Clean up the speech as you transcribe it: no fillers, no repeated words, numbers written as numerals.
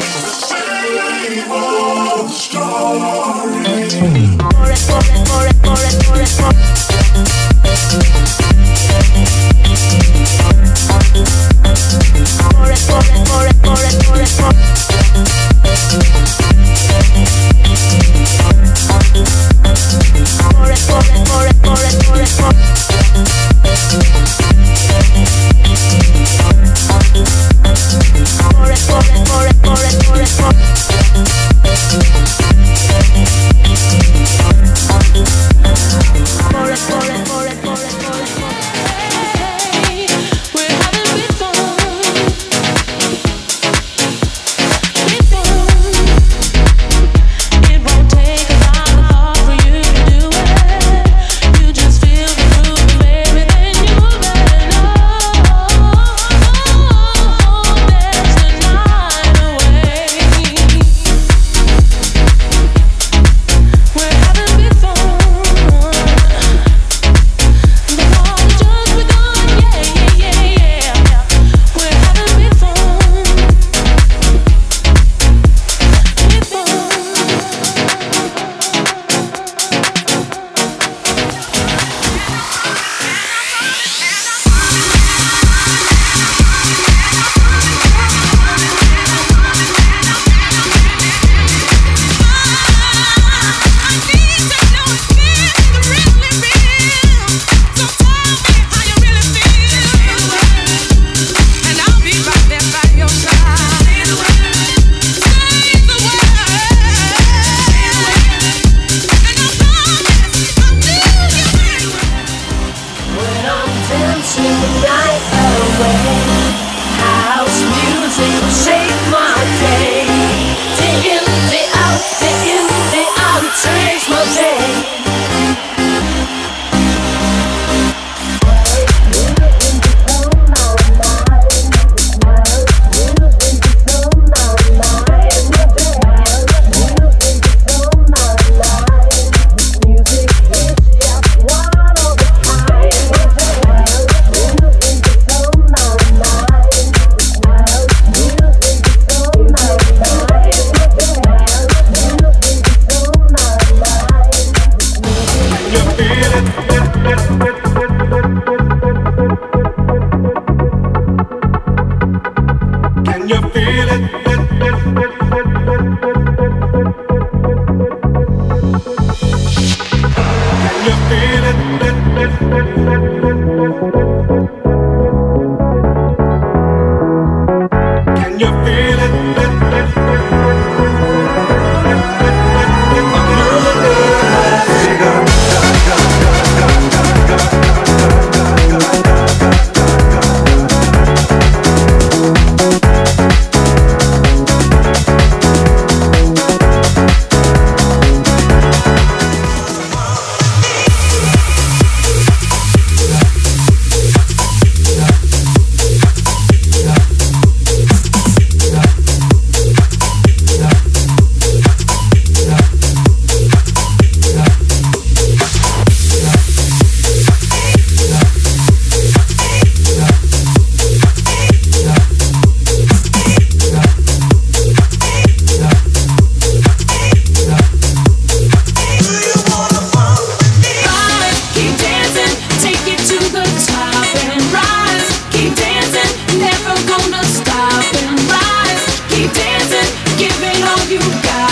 You got